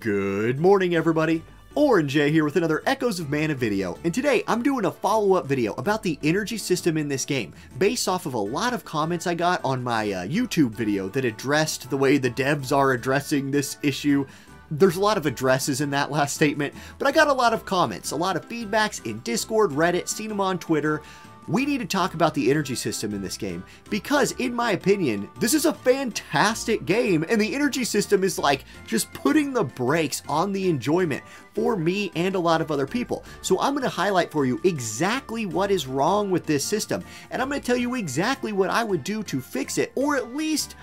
Good morning, everybody. Orange here with another Echoes of Mana video, and today I'm doing a follow-up video about the energy system in this game, based off of a lot of comments I got on my YouTube video that addressed the way the devs are addressing this issue. There's a lot of addresses in that last statement, but I got a lot of comments, a lot of feedbacks in Discord, Reddit, seen them on Twitter. We need to talk about the energy system in this game because, in my opinion, this is a fantastic game and the energy system is like just putting the brakes on the enjoyment for me and a lot of other people. So I'm going to highlight for you exactly what is wrong with this system, and I'm going to tell you exactly what I would do to fix it, or at least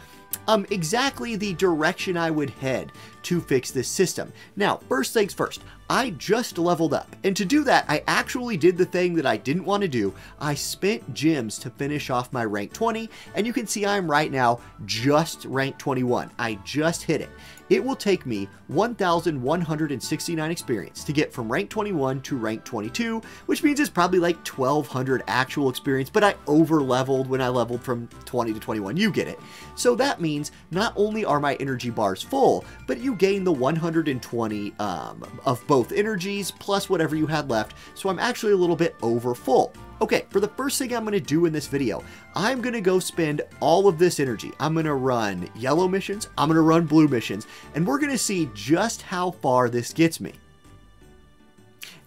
exactly the direction I would head to fix this system. Now, first things first, I just leveled up, and to do that, I actually did the thing that I didn't want to do. I spent gems to finish off my rank 20, and you can see I'm right now just rank 21. I just hit it. It will take me 1,169 experience to get from rank 21 to rank 22, which means it's probably like 1,200 actual experience, but I over-leveled when I leveled from 20 to 21. You get it. So that means not only are my energy bars full, but you gain the 120 of both energies plus whatever you had left, so I'm actually a little bit over full. Okay, for the first thing I'm going to do in this video, I'm going to go spend all of this energy. I'm going to run yellow missions, I'm going to run blue missions, and we're going to see just how far this gets me.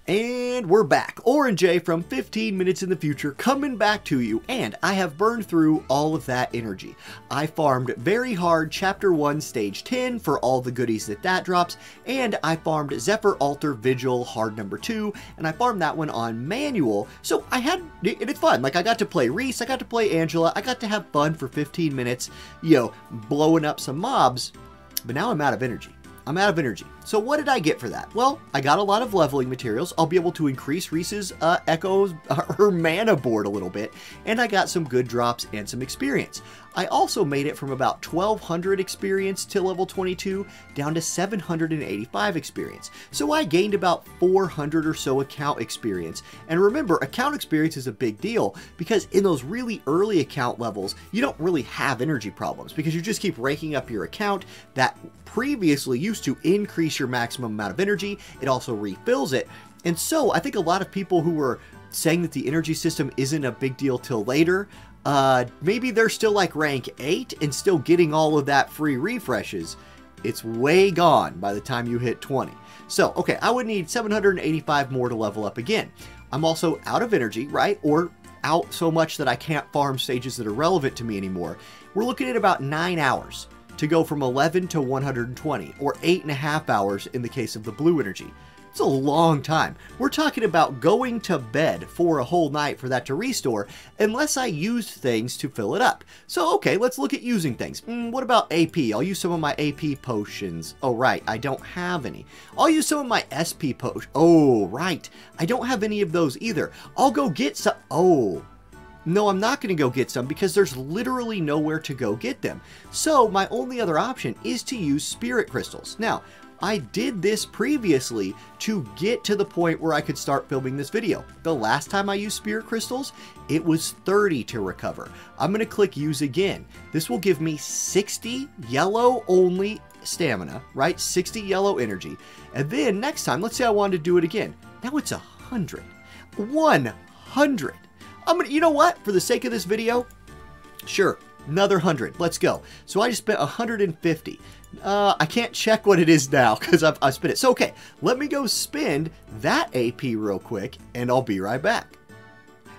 And we're back. Orange from 15 minutes in the future coming back to you, and I have burned through all of that energy. I farmed very hard Chapter 1 Stage 10 for all the goodies that drops, and I farmed Zephyr Alter Vigil hard number 2, and I farmed that one on manual, so I had, and it's fun. Like, I got to play Reese, I got to play Angela, I got to have fun for 15 minutes, you know, blowing up some mobs, but now I'm out of energy. So what did I get for that? Well, I got a lot of leveling materials. I'll be able to increase Reese's Echoes, her mana board a little bit. And I got some good drops and some experience. I also made it from about 1,200 experience to level 22 down to 785 experience. So I gained about 400 or so account experience. And remember, account experience is a big deal because in those really early account levels, you don't really have energy problems because you just keep raking up your account that previously used to increase your maximum amount of energy. It also refills it. And so I think a lot of people who were saying that the energy system isn't a big deal till later, maybe they're still like rank 8 and still getting all of that free refreshes. It's way gone by the time you hit 20. So, okay, I would need 785 more to level up again. I'm also out of energy, right? Or out so much that I can't farm stages that are relevant to me anymore. We're looking at about 9 hours to go from 11 to 120, or 8.5 hours in the case of the blue energy. It's a long time. We're talking about going to bed for a whole night for that to restore, unless I used things to fill it up. So, okay, let's look at using things. What about AP? I'll use some of my AP potions. Oh, right, I don't have any. I'll use some of my SP potions. Oh, right, I don't have any of those either. I'll go get some. Oh, no, I'm not going to go get some because there's literally nowhere to go get them. So my only other option is to use spirit crystals. Now, I did this previously to get to the point where I could start filming this video. The last time I used spirit crystals, it was 30 to recover. I'm going to click use again. This will give me 60 yellow only stamina, right? 60 yellow energy. And then next time, let's say I wanted to do it again. Now it's 100. 100. I'm gonna, you know what, for the sake of this video, sure, another 100, let's go. So I just spent 150. I can't check what it is now because I've spent it. So, okay, let me go spend that AP real quick and I'll be right back.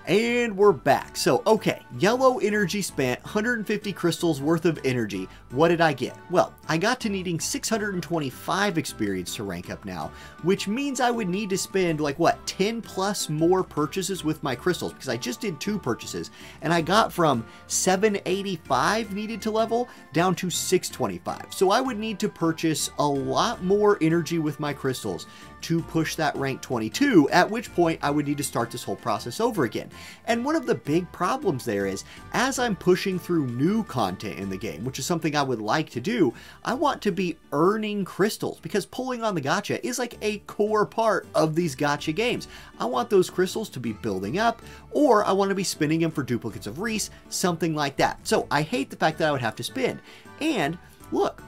And we're back. So, okay, yellow energy spent, 150 crystals worth of energy. What did I get? Well, I got to needing 625 experience to rank up now, which means I would need to spend like, what, 10 plus more purchases with my crystals, because I just did 2 purchases and I got from 785 needed to level down to 625. So I would need to purchase a lot more energy with my crystals to push that rank 22, at which point I would need to start this whole process over again. And one of the big problems there is, as I'm pushing through new content in the game, which is something I would like to do, I want to be earning crystals, because pulling on the gacha is like a core part of these gacha games. I want those crystals to be building up, or I want to be spinning them for duplicates of Reese, something like that. So I hate the fact that I would have to spin. And look,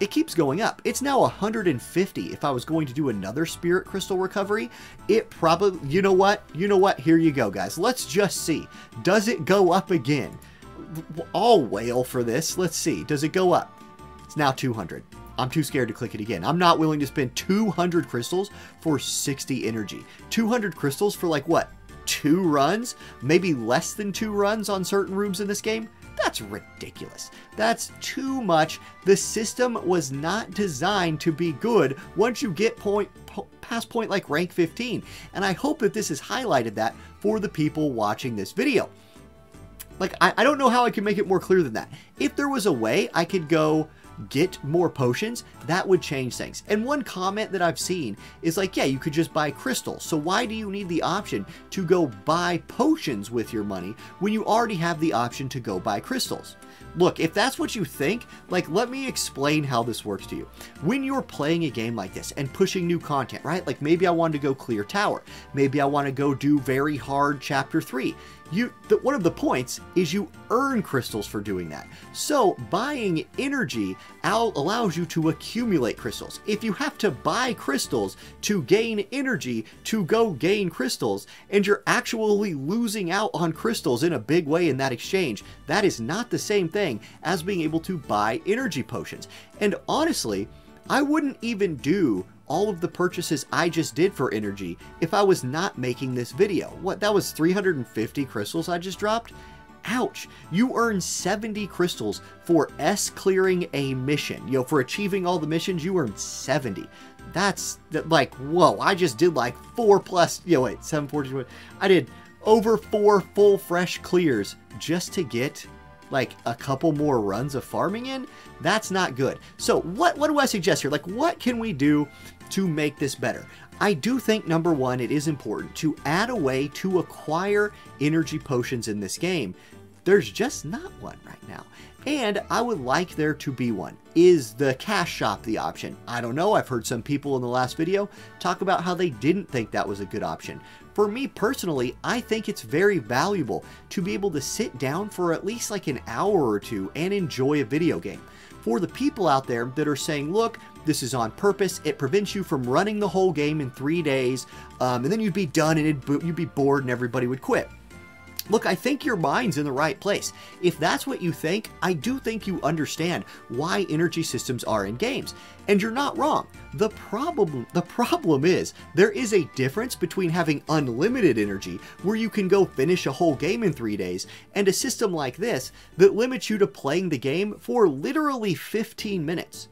it keeps going up. It's now 150. If I was going to do another Spirit Crystal recovery, it probably, you know what? You know what? Here you go, guys. Let's just see. Does it go up again? I'll wail for this. Let's see. Does it go up? It's now 200. I'm too scared to click it again. I'm not willing to spend 200 crystals for 60 energy. 200 crystals for like what? 2 runs? Maybe less than 2 runs on certain rooms in this game? That's ridiculous. That's too much. The system was not designed to be good once you get past point like rank 15. And I hope that this has highlighted that for the people watching this video. Like, I don't know how I can make it more clear than that. If there was a way I could go get more potions, that would change things. And one comment that I've seen is like, yeah, you could just buy crystals. So why do you need the option to go buy potions with your money when you already have the option to go buy crystals? Look, if that's what you think, like, let me explain how this works to you. When you're playing a game like this and pushing new content, right? Like maybe I want to go clear tower. Maybe I want to go do very hard chapter 3. One of the points is you earn crystals for doing that. So buying energy allows you to accumulate crystals. If you have to buy crystals to gain energy to go gain crystals, and you're actually losing out on crystals in a big way in that exchange, that is not the same thing as being able to buy energy potions. And honestly, I wouldn't even do all of the purchases I just did for energy if I was not making this video. What, that was 350 crystals I just dropped? Ouch. You earn 70 crystals for clearing a mission. You know, for achieving all the missions, you earn 70. That's like, whoa, I just did like 4+, you know, wait, 742. I did over 4 full fresh clears just to get like a couple more runs of farming in. That's not good. So what do I suggest here? Like, what can we do to make this better? I do think, number one, it is important to add a way to acquire energy potions in this game. There's just not one right now. And I would like there to be one. Is the cash shop the option? I don't know. I've heard some people in the last video talk about how they didn't think that was a good option. For me personally, I think it's very valuable to be able to sit down for at least like an hour or two and enjoy a video game. For the people out there that are saying, look, this is on purpose, it prevents you from running the whole game in 3 days, and then you'd be done and you'd be bored and everybody would quit. Look, I think your mind's in the right place. If that's what you think, I do think you understand why energy systems are in games. And you're not wrong. The problem is there is a difference between having unlimited energy where you can go finish a whole game in 3 days and a system like this that limits you to playing the game for literally 15 minutes.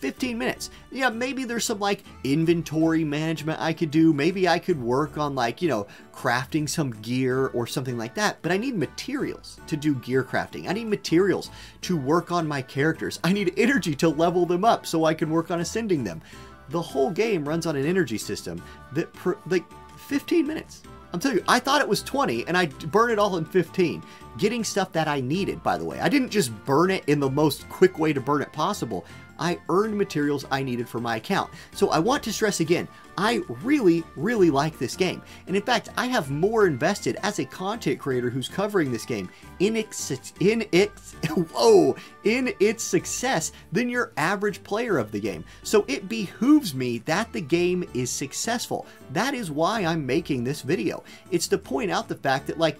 15 minutes. Yeah, maybe there's some like inventory management I could do. Maybe I could work on like, you know, crafting some gear or something like that. But I need materials to do gear crafting. I need materials to work on my characters. I need energy to level them up so I can work on ascending them. The whole game runs on an energy system that like 15 minutes. I'm telling you, I thought it was 20 and I burned it all in 15. Getting stuff that I needed, by the way. I didn't just burn it in the most quick way to burn it possible. I earned materials I needed for my account. So I want to stress again, I really, really like this game. And in fact, I have more invested as a content creator who's covering this game in its success than your average player of the game. So it behooves me that the game is successful. That is why I'm making this video. It's to point out the fact that like,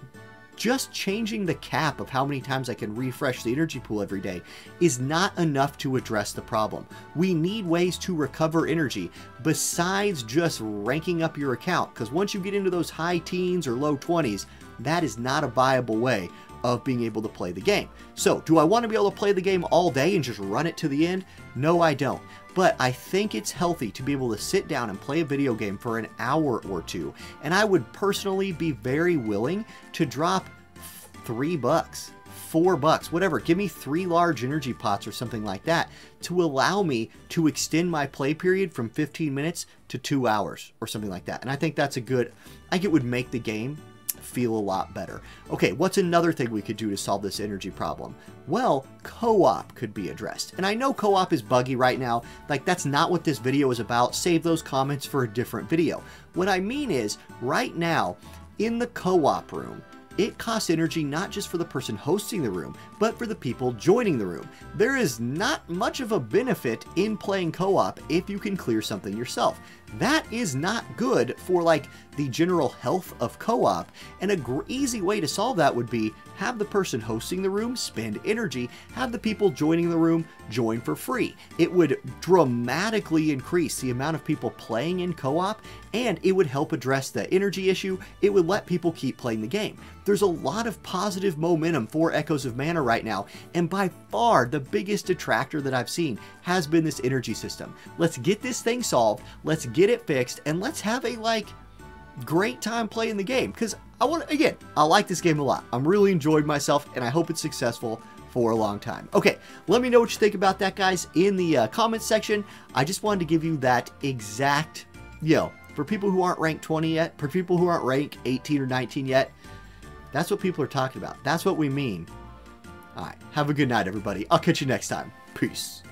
just changing the cap of how many times I can refresh the energy pool every day is not enough to address the problem. We need ways to recover energy besides just ranking up your account, because once you get into those high teens or low 20s, that is not a viable way of being able to play the game. So do I want to be able to play the game all day and just run it to the end? No, I don't. But I think it's healthy to be able to sit down and play a video game for an hour or two. And I would personally be very willing to drop $3, $4, whatever. Give me 3 large energy pots or something like that to allow me to extend my play period from 15 minutes to 2 hours or something like that. And I think that's a good, I think it would make the game feel a lot better. Okay, what's another thing we could do to solve this energy problem? Well, co-op could be addressed. And I know co-op is buggy right now. Like, that's not what this video is about. Save those comments for a different video. What I mean is, right now, in the co-op room, It costs energy not just for the person hosting the room, but for the people joining the room. There is not much of a benefit in playing co-op if you can clear something yourself. That is not good for like the general health of co-op, and an easy way to solve that would be have the person hosting the room spend energy, have the people joining the room join for free. It would dramatically increase the amount of people playing in co-op, and it would help address the energy issue. It would let people keep playing the game. There's a lot of positive momentum for Echoes of Mana right now, and by far the biggest detractor that I've seen has been this energy system. Let's get this thing solved, let's get it fixed, and let's have a like great time playing the game, because I like this game a lot. I'm really enjoying myself, and I hope it's successful for a long time. Okay, let me know what you think about that, guys, in the comments section. I just wanted to give you that exact, for people who aren't ranked 20 yet, for people who aren't ranked 18 or 19 yet, that's what people are talking about. That's what we mean. All right, have a good night, everybody. I'll catch you next time. Peace.